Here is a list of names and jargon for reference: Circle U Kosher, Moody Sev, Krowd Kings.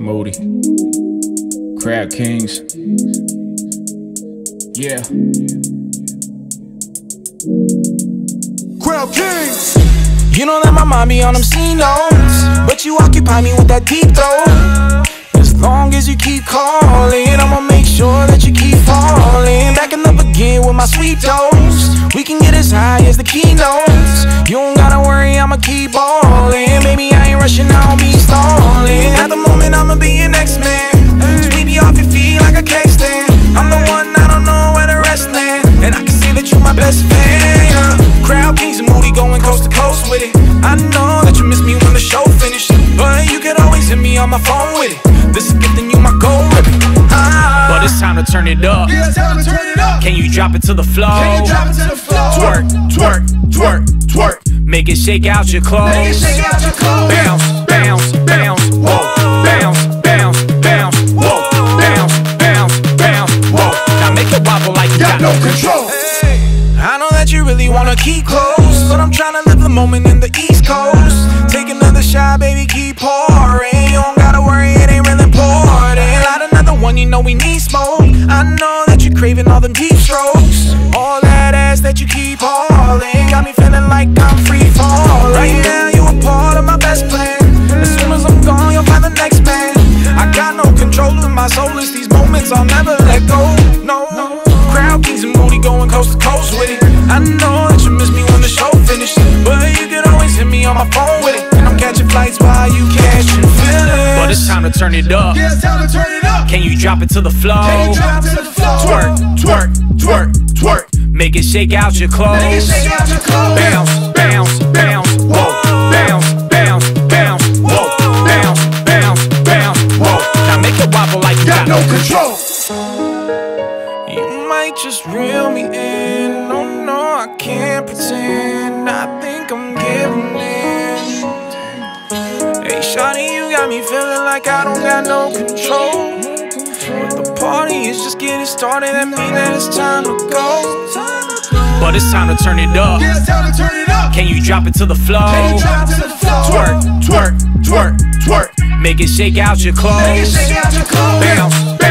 Moody, Krowd Kings, yeah. Krowd Kings. You know that my mind be on them C-notes, but you occupy me with that deep throat. As long as you keep calling, I'ma make sure that you keep falling. Backing up again with my sweet dose, we can get as high as the keynotes. You don't gotta worry, I'ma keep ballin'. Baby, I ain't rushing, I don't be stallin'. At the moment, I'ma be an X-Man. Sweep you off your feet like a cake stand. I'm the one, I don't know where the rest land, and I can say that you my best fan, yeah. Krowd Kings and Moody going coast to coast with it. I know that you miss me when the show finished, but you could always hit me on my phone with it. This is gifting you my gold ribbon. But it's time to turn it up. Yeah, it's time to turn it up. Can you drop it to the floor? Can you drop it to the floor? Twerk, twerk, twerk, twerk. Make it shake out your clothes. Make it shake out your clothes. Bounce, bounce, bounce, whoa. Bounce, bounce, bounce, whoa. Bounce, bounce, bounce, whoa. Now make it wobble like you got no control. Hey, I know that you really wanna keep close, but I'm trying to live the moment in the East Coast. Take another shot, baby, keep pouring. You don't gotta worry, it ain't really important. Light another one, you know we need smoke. I know that you're craving all them deep strokes. All that ass that you keep hauling got me feeling like I'm free. Right now you a part of my best plan. As soon as I'm gone, you'll find the next man. I got no control of my soul. It's these moments I'll never let go. No, Krowd Kings and Moody going coast to coast with it. I know that you miss me when the show finished, but you can always hit me on my phone with it. And I'm catching flights while you catching feelings. But it's time to turn it up. Yeah, it's time to turn it up. Can you drop it to the floor? Can you drop it to the floor? Twerk, twerk, twerk, twerk. Make it shake out your clothes. Make it shake out your clothes. Bounce. No control. You might just reel me in. No, no, I can't pretend. I think I'm giving in. Hey, shawty, you got me feeling like I don't got no control. But the party is just getting started. That means that it's time to go. But it's time to turn it up. Yeah, it's time to turn it up. Can you drop it to the floor? Can you drop it to the floor? Twerk, twerk, twerk, twerk. Make it shake out your clothes. Make it shake out your clothes. Bounce.